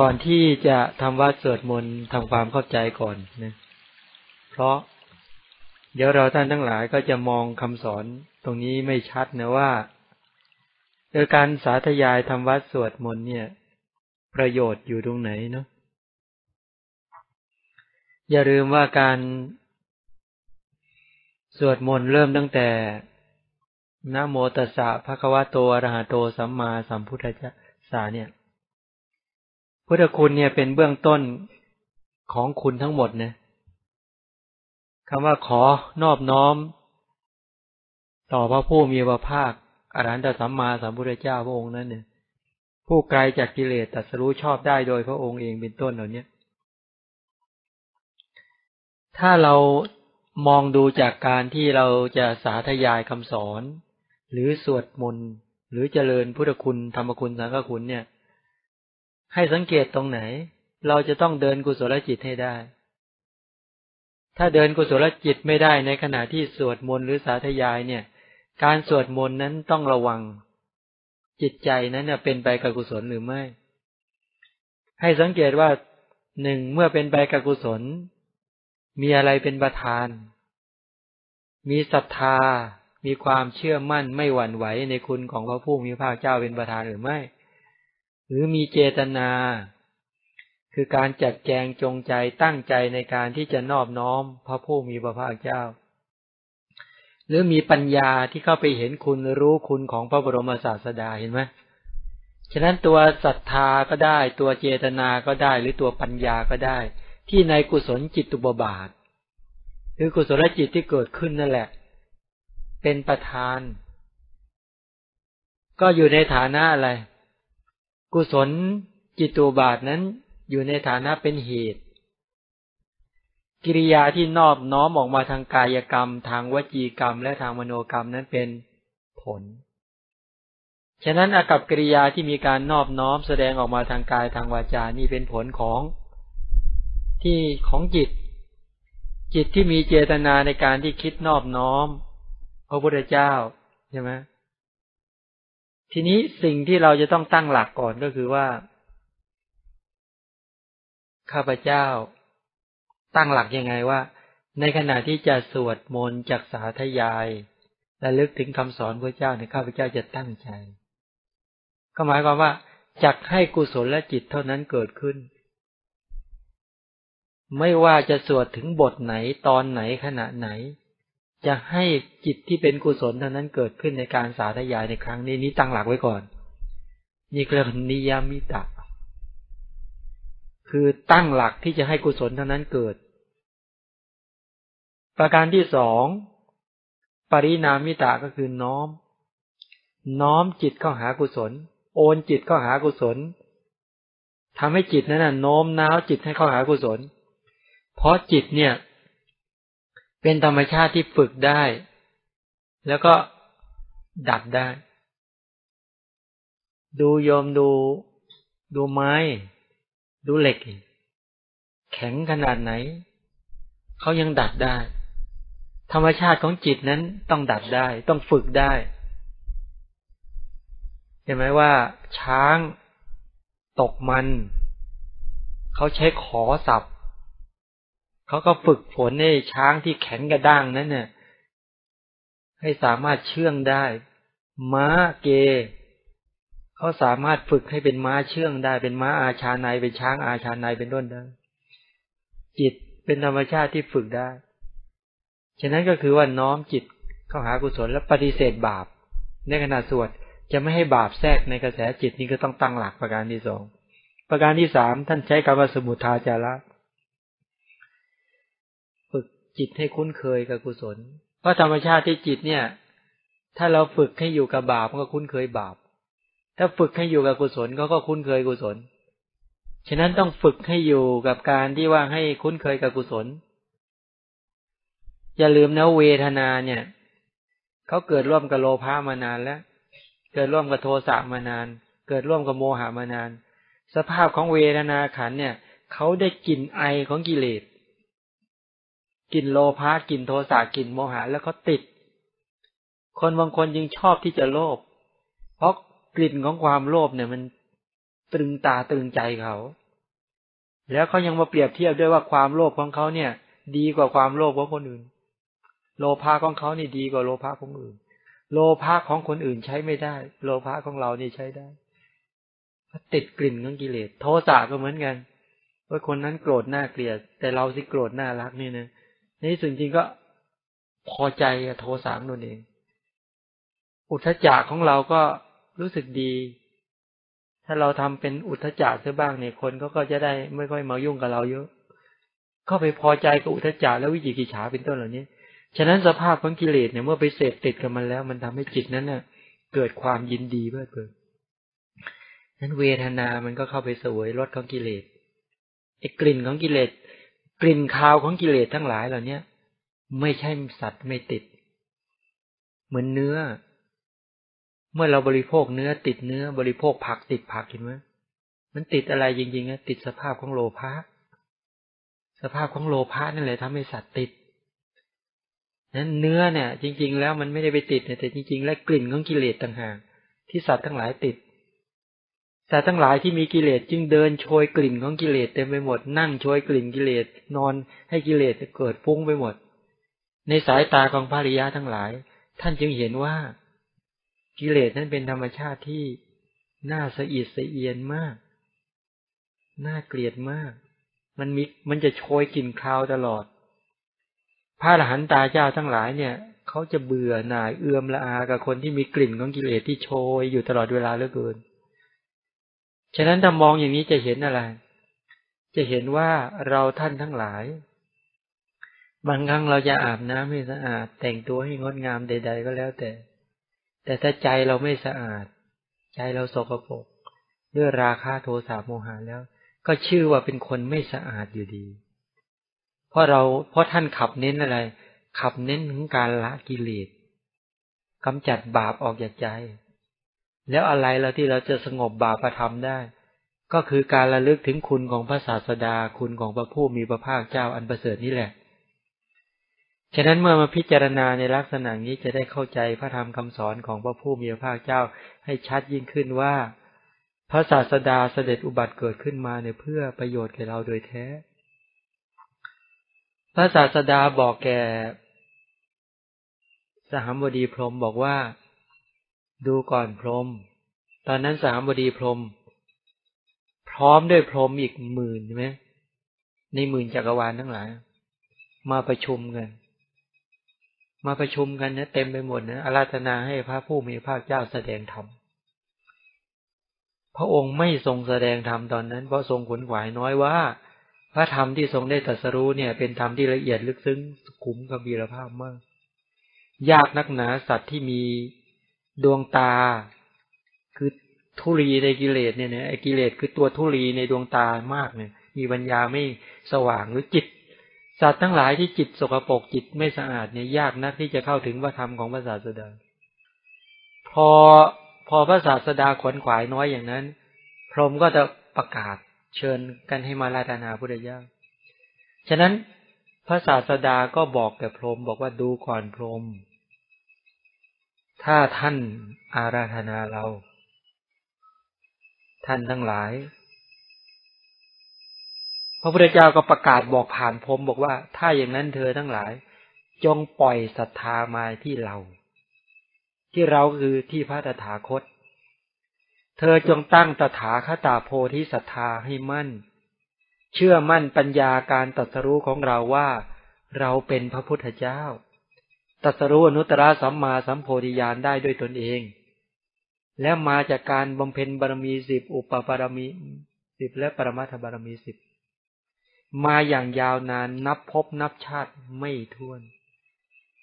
ก่อนที่จะทำวัดสวดมนต์ทำความเข้าใจก่อนนะเพราะเดี๋ยวเราท่านทั้งหลายก็จะมองคำสอนตรงนี้ไม่ชัดนะว่าโดยการสาธยายทำวัดสวดมนต์เนี่ยประโยชน์อยู่ตรงไหนเนาะอย่าลืมว่าการสวดมนต์เริ่มตั้งแต่นะโมตัสสะภะคะวะโตอะระหะโตสัมมาสัมพุทธัสสะเนี่ยพุทธคุณเนี่ยเป็นเบื้องต้นของคุณทั้งหมดนะคำว่าขอนอบน้อมต่อพระผู้มีพระภาคอรหันตสัมมาสัมพุทธเจ้าพระองค์นั้นเนี่ยผู้ไกลจากกิเลสตรัสรู้ชอบได้โดยพระองค์เองเป็นต้นเหล่านี้ถ้าเรามองดูจากการที่เราจะสาธยายคำสอนหรือสวดมนต์หรือเจริญพุทธคุณธรรมคุณสังฆคุณเนี่ยให้สังเกตตรงไหนเราจะต้องเดินกุศลจิตให้ได้ถ้าเดินกุศลจิตไม่ได้ในขณะที่สวดมนต์หรือสาธยายเนี่ยการสวดมนต์นั้นต้องระวังจิตใจนั้นเป็นไปกับกุศลหรือไม่ให้สังเกตว่าหนึ่งเมื่อเป็นไปกับกุศลมีอะไรเป็นประธานมีศรัทธามีความเชื่อมั่นไม่หวั่นไหวในคุณของพระผู้มีพระภาคเจ้าเป็นประธานหรือไม่หรือมีเจตนาคือการจัดแจงจงใจตั้งใจในการที่จะนอบน้อมพระผู้มีพระภาคเจ้าหรือมีปัญญาที่เข้าไปเห็นคุณรู้คุณของพระบรมศาสดาเห็นไหมฉะนั้นตัวศรัทธาก็ได้ตัวเจตนาก็ได้หรือตัวปัญญาก็ได้ที่ในกุศลจิตตุปบาทหรือกุศลจิตที่เกิดขึ้นนั่นแหละเป็นประธานก็อยู่ในฐานะอะไรกุศลจิตตุปบาทนั้นอยู่ในฐานะเป็นเหตุกิริยาที่นอบน้อมออกมาทางกายกรรมทางวจีกรรมและทางมโนกรรมนั้นเป็นผลฉะนั้นอากัปกิริยาที่มีการนอบน้อมแสดงออกมาทางกายทางวาจานี่เป็นผลของที่ของจิตจิตที่มีเจตนาในการที่คิดนอบน้อมพระพุทธเจ้าใช่ไหมทีนี้สิ่งที่เราจะต้องตั้งหลักก่อนก็คือว่าข้าพเจ้าตั้งหลักยังไงว่าในขณะที่จะสวดมนต์จักสาธยายและลึกถึงคำสอนพระเจ้าในข้าพเจ้าจะตั้งใจก็หมายความว่าจักให้กุศลและจิตเท่านั้นเกิดขึ้นไม่ว่าจะสวดถึงบทไหนตอนไหนขณะไหนจะให้จิตที่เป็นกุศลเท่านั้นเกิดขึ้นในการสาธยายในครั้งนี้ตั้งหลักไว้ก่อนนี่คือนิยามิตะคือตั้งหลักที่จะให้กุศลเท่านั้นเกิดประการที่สองปริณามิตะก็คือน้อมจิตเข้าหากุศลโอนจิตเข้าหากุศลทำให้จิตนั้นโน้มน้าวจิตให้เข้าหากุศลเพราะจิตเนี่ยเป็นธรรมชาติที่ฝึกได้แล้วก็ดับได้ดูโยมดูไม้ดูเหล็กแข็งขนาดไหนเขายังดัดได้ธรรมชาติของจิตนั้นต้องดัดได้ต้องฝึกได้เห็นไหมว่าช้างตกมันเขาใช้ขอสับเขาก็ฝึกฝนให้ช้างที่แข็งกระด้างนั้นเนี่ยให้สามารถเชื่องได้ม้าเกเขาสามารถฝึกให้เป็นม้าเชื่องได้เป็นม้าอาชาไนเป็นช้างอาชาไนเป็นต้นได้จิตเป็นธรรมชาติที่ฝึกได้ฉะนั้นก็คือว่าน้อมจิตเข้าหากุศลและปฏิเสธบาปในขณะสวดจะไม่ให้บาปแทรกในกระแสจิตนี้ก็ต้องตั้งหลักประการที่สองประการที่สามท่านใช้คำว่าสมุททาจาระฝึกจิตให้คุ้นเคยกับกุศลเพราะธรรมชาติที่จิตเนี่ยถ้าเราฝึกให้อยู่กับบาปมันก็คุ้นเคยบาปถ้าฝึกให้อยู่กับกุศลก็คุ้นเคยกุศลฉะนั้นต้องฝึกให้อยู่กับการที่ว่าให้คุ้นเคยกับกุศลอย่าลืมนะเวทนาเนี่ยเขาเกิดร่วมกับโลภะมานานแล้วเกิดร่วมกับโทสะมานานเกิดร่วมกับโมหะมานานสภาพของเวทนาขันธ์เนี่ยเขาได้กลิ่นไอของกิเลสกลิ่นโลภะกลิ่นโทสะกลิ่นโมหะแล้วเขาติดคนบางคนยังชอบที่จะโลภเพราะกลิ่นของความโลภเนี่ยมันตรึงตาตรึงใจเขา แล้วเขายังมาเปรียบเทียบด้วยว่าความโลภของเขาเนี่ยดีกว่าความโลภของคนอื่นโลภะของเขานี่ดีกว่าโลภะของอื่นโลภะของคนอื่นใช้ไม่ได้โลภะของเรานี่ใช้ได้ติดกลิ่นของกิเลสโทสะก็เหมือนกันว่าคนนั้นโกรธน่าเกลียดแต่เราสิโกรธน่ารักนี่นะนี่จริงๆก็พอใจกับโทสะนั่นเองอุทธัจจะของเราก็รู้สึกดีถ้าเราทำเป็นอุทธัจจะซะบ้างเนี่ยคนก็จะได้ไม่ค่อยมายุ่งกับเราเยอะก็ไปพอใจกับอุทธัจจะและวิจิกิจฉาเป็นต้นเหล่านี้ฉะนั้นสภาพของกิเลสเนี่ยเมื่อไปเสพติดกับมันแล้วมันทำให้จิตนั้นน่ะเกิดความยินดีเพลิดเพลินนั้นเวทนามันก็เข้าไปสวยรสของกิเลสไอ้กลิ่นของกิเลสกลิ่นคาวของกิเลสทั้งหลายเหล่านี้ไม่ใช่สัตว์ไม่ติดเหมือนเนื้อเมื่อเราบริโภคเนื้อติดเนื้อบริโภคผักติดผักเห็นไหมมันติดอะไรจริงๆนะติดสภาพของโลภะสภาพของโลภะนั่นแหละทำให้สัตว์ติดนั้นเนื้อเนี่ยจริงๆแล้วมันไม่ได้ไปติดแต่จริงๆแล้วกลิ่นของกิเลสต่างหากที่สัตว์ทั้งหลายติดสัตว์ทั้งหลายที่มีกิเลสจึงเดินโชยกลิ่นของกิเลสเต็มไปหมดนั่งโชยกลิ่นกิเลสนอนให้กิเลสเกิดฟุ้งไปหมดในสายตาของพระอริยะทั้งหลายท่านจึงเห็นว่ากิเลสนั้นเป็นธรรมชาติที่น่าสะอิดสะเอียนมากน่าเกลียดมากมันจะโชยกลิ่นคาวตลอดพระอรหันตาเจ้าทั้งหลายเนี่ยเขาจะเบื่อหน่ายเอื่อมละอากับคนที่มีกลิ่นของกิเลสที่โชยอยู่ตลอดเวลาเหลือเกินฉะนั้นถ้ามองอย่างนี้จะเห็นอะไรจะเห็นว่าเราท่านทั้งหลายบางครั้งเราจะอาบน้ำให้สะอาดแต่งตัวให้งดงามใดๆก็แล้วแต่ถ้าใจเราไม่สะอาดใจเราสกปรกด้วยราคะโทสะโมหะแล้วก็ชื่อว่าเป็นคนไม่สะอาดอยู่ดีเพราะท่านขับเน้นอะไรขับเน้นถึงการละกิเลสกำจัดบาปออกจากใจแล้วอะไรเราที่เราจะสงบบาปธรรมได้ก็คือการระลึกถึงคุณของพระศาสดาคุณของพระผู้มีพระภาคเจ้าอันประเสริฐนี่แหละฉะนั้นเมื่อมาพิจารณาในลักษณะนี้จะได้เข้าใจพระธรรมคำสอนของพระผู้มีพระภาคเจ้าให้ชัดยิ่งขึ้นว่าพระศาสดาเสด็จอุบัติเกิดขึ้นมาเนี่ยเพื่อประโยชน์แก่เราโดยแท้พระศาสดาบอกแก่สหัมบดีพรหมบอกว่าดูก่อนพรหมตอนนั้นสหัมบดีพรหมพร้อมด้วยพรหมอีกหมื่นใช่ไหมในหมื่นจักรวาลทั้งหลายมาประชุมกันนะเต็มไปหมดนะอาราธนาให้พระผู้มีพระเจ้าแสดงธรรมพระองค์ไม่ทรงแสดงธรรมตอนนั้นเพราะทรงขวนขวายน้อยว่าพระธรรมที่ทรงได้ตรัสรู้เนี่ยเป็นธรรมที่ละเอียดลึกซึ้งสุขุมกำบีรภาพมากยากนักหนาสัตว์ที่มีดวงตาคือธุลีในกิเลสเนี่ยนะไอ้กิเลสคือตัวธุลีในดวงตามากเนี่ยมีปัญญาไม่สว่างหรือจิตสัตว์ทั้งหลายที่จิตสกปรกจิตไม่สะอาดเนี่ยยากนักที่จะเข้าถึงพระธรรมของพระศาสดาพอพระศาสดาขวนขวายน้อยอย่างนั้นพรหมก็จะประกาศเชิญกันให้มาอาราธนาพระพุทธเจ้าฉะนั้นพระศาสดาก็บอกแก่พรหมบอกว่าดูก่อนพรหมถ้าท่านอาราธนาเราท่านทั้งหลายพระพุทธเจ้าก็ประกาศบอกผ่านพรหมบอกว่าถ้าอย่างนั้นเธอทั้งหลายจงปล่อยศรัทธามาที่เราที่เราคือที่พระตถาคตเธอจงตั้งตถาคตาโพธิศรัทธาให้มั่นเชื่อมั่นปัญญาการตรัสรู้ของเราว่าเราเป็นพระพุทธเจ้าตรัสรู้อนุตตรสัมมาสัมโพธิญาณได้ด้วยตนเองและมาจากการบำเพ็ญบารมี10อุปบารมี10และปรมัตถบารมี10มาอย่างยาวนานนับภพนับชาติไม่ถ้วน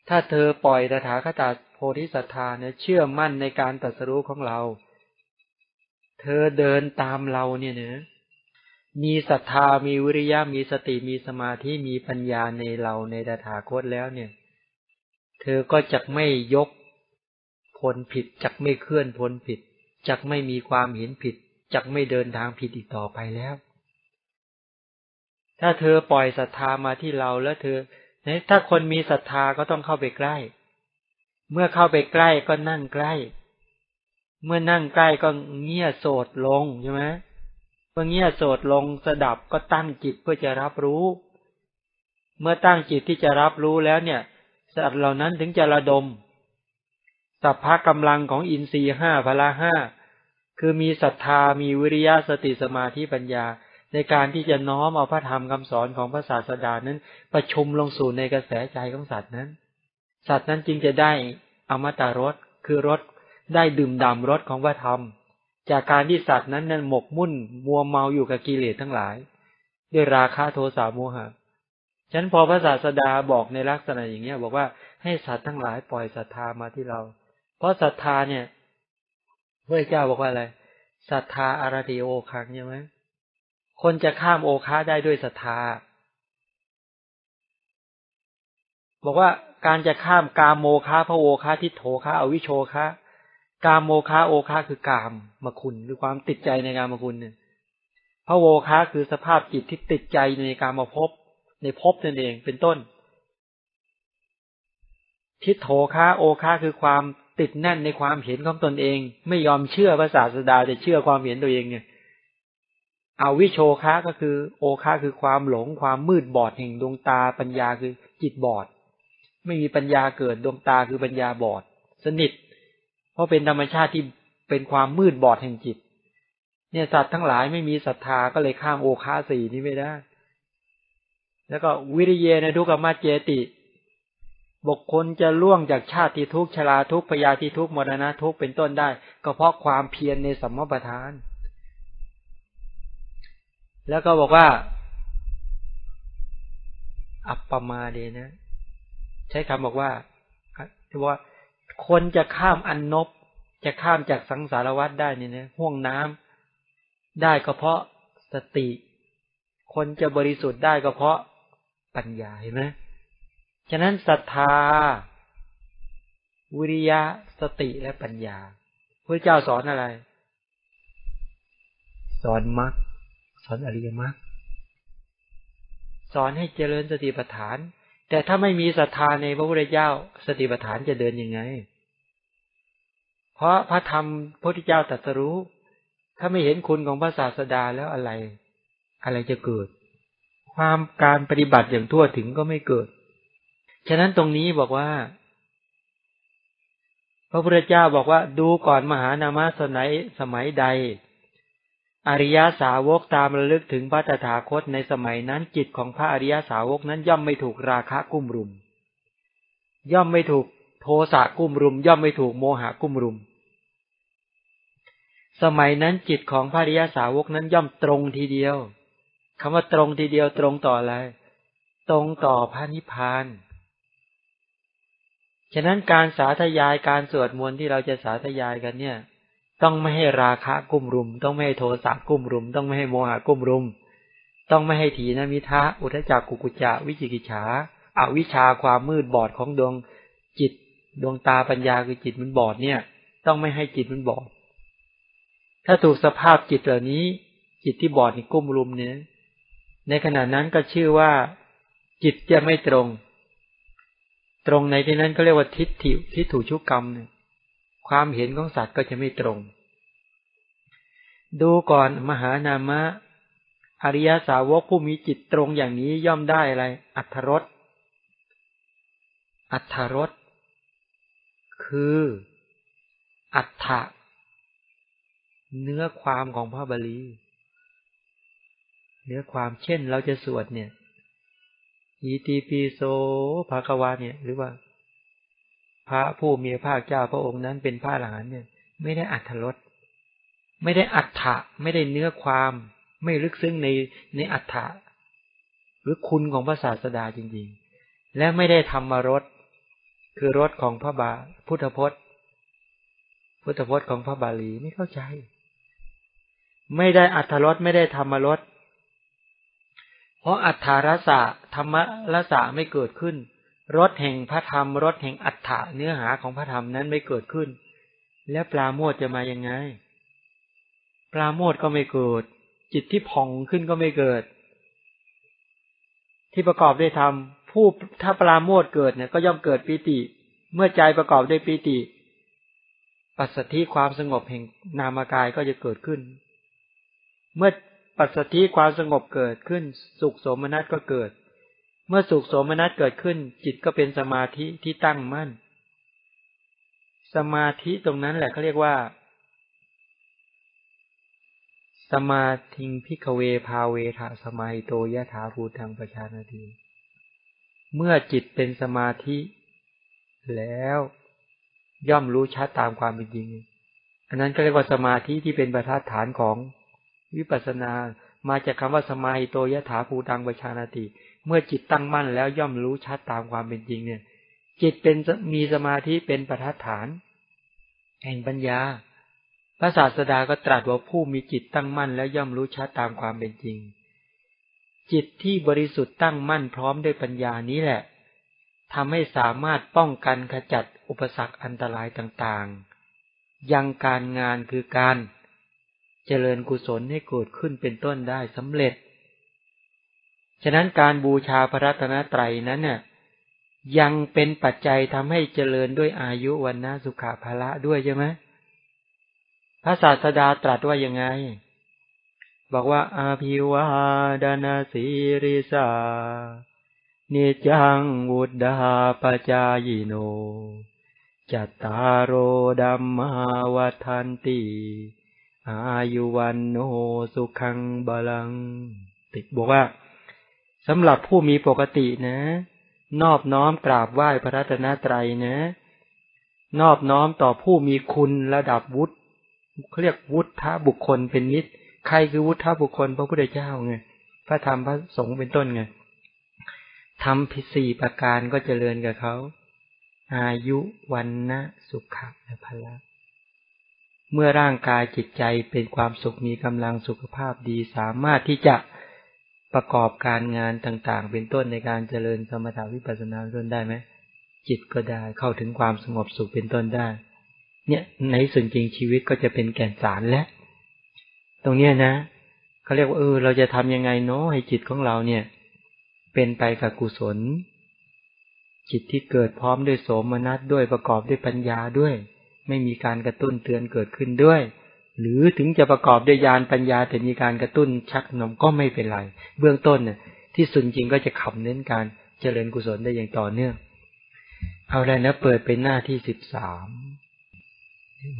ถ้าเธอปล่อยตถาคตาโพธิศรัทธาเนี่ยเชื่อมั่นในการตรัสรู้ของเราเธอเดินตามเราเนี่ยนะมีศรัทธามีวิริยะมีสติมีสมาธิมีปัญญาในเราในตถาคตแล้วเนี่ยเธอก็จักไม่ยกพลผิดจักไม่เคลื่อนพลผิดจักไม่มีความเห็นผิดจักไม่เดินทางผิดอีกต่อไปแล้วถ้าเธอปล่อยศรัทธามาที่เราแล้วเธอถ้าคนมีศรัทธาก็ต้องเข้าไปใกล้เมื่อเข้าไปใกล้ก็นั่งใกล้เมื่อนั่งใกล้ก็เงี่ยโสดลงใช่ไหม เมื่อเงี่ยโสดลงสดับก็ตั้งจิตเพื่อจะรับรู้เมื่อตั้งจิตที่จะรับรู้แล้วเนี่ยสัตว์เหล่านั้นถึงจะระดมสัพพะกำลังของอินทรีย์5พละ5คือมีศรัทธามีวิริยะสติสมาธิปัญญาในการที่จะน้อมเอาพระธรรมคำสอนของพระศาสดานั้นประชุมลงสู่ในกระแสใจของสัตว์นั้นสัตว์นั้นจึงจะได้อมตะรสคือรสได้ดื่มด่ำรสของพระธรรมจากการที่สัตว์นั้นหมกมุ่นมัวเมาอยู่กับกิเลสทั้งหลายด้วยราคะโทสะโมหะฉะนั้นพอพระศาสดาบอกในลักษณะอย่างนี้บอกว่าให้สัตว์ทั้งหลายปล่อยศรัทธามาที่เราเพราะศรัทธาเนี่ยพระเจ้าบอกว่าอะไรศรัทธาอาราติโอคังใช่ไหมคนจะข้ามโอคะได้ด้วยศรัทธาบอกว่าการจะข้ามกามโมคะภโวคะทิฏโถคะอวิชโชคะกามโมคะโอคะคือกามมาคุณคือความติดใจในกามคุณเนี่ยภโวคะคือสภาพจิตที่ติดใจในกามภพในภพนั่นเองเป็นต้นทิฏโถคะโอคะคือความติดแน่นในความเห็นของตนเองไม่ยอมเชื่อพระศาสดาแต่เชื่อความเห็นตัวเองเนี่ยอวิชโชคะก็คือโอคะคือความหลงความมืดบอดแห่งดวงตาปัญญาคือจิตบอดไม่มีปัญญาเกิดดวงตาคือปัญญาบอดสนิทเพราะเป็นธรรมชาติที่เป็นความมืดบอดแห่งจิตเนี่ยสัตว์ทั้งหลายไม่มีศรัทธาก็เลยข้ามโอคะสี่นี้ไม่ได้แล้วก็วิริเยนะทุกขมาเจติบุคคลจะล่วงจากชาติทุกข์ชราทุกข์พยาธิทุกข์มรณะทุกข์เป็นต้นได้ก็เพราะความเพียรในสัมมาประธานแล้วก็บอกว่าอัปปมาเดนะใช้คำบอกว่าที่ว่าคนจะข้ามอันนบจะข้ามจากสังสารวัฏได้นี่นะห่วงน้ำได้ก็เพราะสติคนจะบริสุทธิ์ได้ก็เพราะปัญญาเห็นไหมฉะนั้นศรัทธาวิริยะสติและปัญญาพระเจ้าสอนอะไรสอนมรรคสอนอริยมรรคสอนให้เจริญสติปัฏฐานแต่ถ้าไม่มีศรัทธาในพระพุทธเจ้าสติปัฏฐานจะเดินยังไงเพราะพระธรรมพระพุทธเจ้าตรัสรู้ถ้าไม่เห็นคุณของพระศาสดาแล้วอะไรจะเกิดความการปฏิบัติอย่างทั่วถึงก็ไม่เกิดฉะนั้นตรงนี้บอกว่าพระพุทธเจ้าบอกว่าดูก่อนมหานามสนัยสมัยใดอริยสาวกตามระลึกถึงพระตถาคตในสมัยนั้นจิตของพระอริยสาวกนั้นย่อมไม่ถูกราคะกุ้มรุมย่อมไม่ถูกโทสะกุ้มรุมย่อมไม่ถูกโมหะกุ้มรุมสมัยนั้นจิตของพระอริยสาวกนั้นย่อมตรงทีเดียวคำว่าตรงทีเดียวตรงต่ออะไรตรงต่อพระนิพพานฉะนั้นการสาธยายการสวดมนต์ที่เราจะสาธยายกันเนี่ยต้องไม่ให้ราคะกุ้มรุมต้องไม่ให้โทสะกุ้มรุมต้องไม่ให้โมหะกุ้มรุมต้องไม่ให้ถีนมิทะอุทจักกุกุจจะวิจิกิจฉาอวิชชาความมืดบอดของดวงจิตดวงตาปัญญาคือจิตมันบอดเนี่ยต้องไม่ให้จิตมันบอดถ้าถูกสภาพจิตเหล่านี้จิตที่บอดนี่กุ้มรุมเนี่ยในขณะนั้นก็ชื่อว่าจิตจะไม่ตรงในที่นั้นก็เรียกว่าทิฏฐุชุกรรมเนี่ยความเห็นของสัตว์ก็จะไม่ตรงดูก่อนมหานามะอริยสาวกผู้มีจิตตรงอย่างนี้ย่อมได้อะไรอัตถรสอัตถรสคืออัตถะเนื้อความของพระบาลีเนื้อความเช่นเราจะสวดเนี่ยอิติปิโสภควาเนี่ยหรือว่าพระผู้มีพระเจ้าพระองค์นั้นเป็นพระอรหันต์เนี่ยไม่ได้อรรถรสไม่ได้อัตถะไม่ได้เนื้อความไม่ลึกซึ้งในอัตถะหรือคุณของพระศาสดาจริงๆและไม่ได้ธรรมรสคือรสของพระบาพุทธพจน์ของพระบาลีไม่เข้าใจไม่ได้อรรถรสไม่ได้ธรรมรสเพราะอัตถารสะธรรมรสะไม่เกิดขึ้นรสแห่งพระธรรมรสแห่งอัตถะเนื้อหาของพระธรรมนั้นไม่เกิดขึ้นและปราโมทย์จะมายังไงปราโมทย์ก็ไม่เกิดจิตที่ผ่องขึ้นก็ไม่เกิดที่ประกอบด้วยธรรมผู้ถ้าปราโมทย์เกิดเนี่ยก็ย่อมเกิดปิติเมื่อใจประกอบด้วยปิติปัสสัทธิความสงบแห่งนามกายก็จะเกิดขึ้นเมื่อ ปัสสัทธิความสงบเกิดขึ้นสุขโสมนัสก็เกิดเมื่อสุขโสมนัสเกิดขึ้นจิตก็เป็นสมาธิที่ตั้งมั่นสมาธิตรงนั้นแหละเขาเรียกว่าสมาธิพิกเวภาเวทะสมัยโตยะถาภูตังประชานาทีเมื่อจิตเป็นสมาธิแล้วย่อมรู้ชัดตามความเป็นจริงอันนั้นก็เรียกว่าสมาธิที่เป็นประธานฐานของวิปัสสนามาจากคำว่าสมัยโตยะถาภูตังประชานาทีเมื่อจิตตั้งมั่นแล้วย่อมรู้ชัดตามความเป็นจริงเนี่ยจิตเป็นมีสมาธิเป็นประธานฐานแห่งปัญญาพระศาสดาก็ตรัสว่าผู้มีจิตตั้งมั่นแล้วย่อมรู้ชัดตามความเป็นจริงจิตที่บริสุทธิ์ตั้งมั่นพร้อมด้วยปัญญานี้แหละทำให้สามารถป้องกันขจัดอุปสรรคอันตรายต่างๆยังการงานคือการเจริญกุศลให้เกิดขึ้นเป็นต้นได้สำเร็จฉะนั้นการบูชาพระรัตนตรัยนั้นน่ะยังเป็นปัจจัยทำให้เจริญด้วยอายุวรรณะสุขะพละด้วยใช่ไหมพระศาสดาตรัสว่ายังไงบอกว่าอาภิวาทนาสีริสานิจังวุฒาปจายโนจัตตารโอดัมมาวัฏันติอายุวันโนสุขังบาลังติบอกว่าสำหรับผู้มีปกตินะนอบน้อมกราบไหว้พระรัตนตรัยนะนอบน้อมต่อผู้มีคุณระดับวุฒิเขาเรียกวุฒิบุคคลเป็นนิดใครคือวุฒิบุคคลพระพุทธเจ้าไงพระธรรมพระสงฆ์เป็นต้นไงทำพิธีประการก็เจริญกับเขาอายุวันนะสุขะและพละเมื่อร่างกายจิตใจเป็นความสุขมีกำลังสุขภาพดีสามารถที่จะประกอบการงานต่างๆเป็นต้นในการเจริญสมถะวิปัสสนาเป็นต้นได้ไหมจิตก็ได้เข้าถึงความสงบสุขเป็นต้นได้เนี่ยในส่วนจริงชีวิตก็จะเป็นแก่นสารและตรงเนี้ยนะเขาเรียกว่าเราจะทำยังไงเนาะให้จิตของเราเนี่ยเป็นไปกับกุศลจิตที่เกิดพร้อมด้วยโสมนัสด้วยประกอบด้วยปัญญาด้วยไม่มีการกระตุ้นเตือนเกิดขึ้นด้วยหรือถึงจะประกอบด้วยญาณปัญญาแต่มีการกระตุ้นชักนำก็ไม่เป็นไรเบื้องต้นเนี่ยที่ส่วนจริงก็จะขับเน้นการเจริญกุศลได้อย่างต่อเนื่องเอาแล้วนะเปิดเป็นหน้าที่13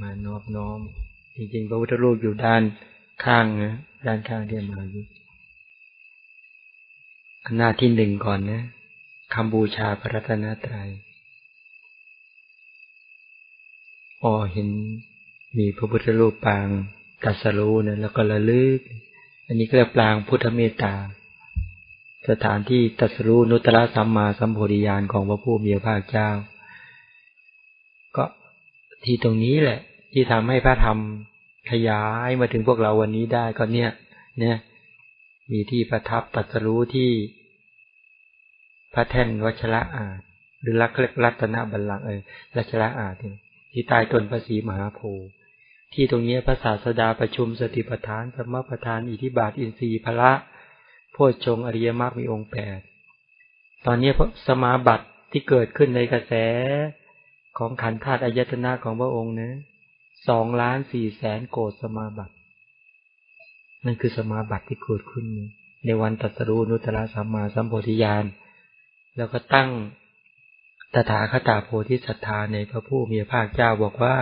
มานอบน้อมจริงๆพระพุทธรูปอยู่ด้านข้างนะด้านข้างเรียมมาอยู่หน้าที่1ก่อนนะคำบูชาพระรัตนตรัยอ๋อเห็นมีพระพุทธรูปปางตรัสรู้นะแล้วก็ระลึกอันนี้ก็เรียกปางพุทธเมตตาสถานที่ตรัสรู้นุตตรสัมมาสัมโพธิญาณของพระผู้มีพระภาคเจ้าก็ที่ตรงนี้แหละที่ทำให้พระธรรมขยายมาถึงพวกเราวันนี้ได้ก็เนี่ยมีที่ประทับตรัสรู้ที่พระแท่นวัชระอาจหรือรัตนบัลลังก์วัชระอาจที่ใต้ต้นพระศรีมหาโพธิ์ที่ตรงนี้พระศาสดาประชุมสติปัฏฐานสัมมาปัฏฐานอิทธิบาทอินทรีย์พละโพชฌงค์อริยมรรคมีองค์8ตอนนี้สมาบัติที่เกิดขึ้นในกระแสของขันธ์ธาตุอายตนะของพระองค์นะ 2,400,000 โกฏสมาบัตินั่นคือสมาบัติที่เกิดขึ้นในวันตรัสรู้อนุตตรสัมมาสัมโพธิญาณแล้วก็ตั้งตถาคตโพธิศรัทธาในพระผู้มีพระภาคเจ้าบอกว่า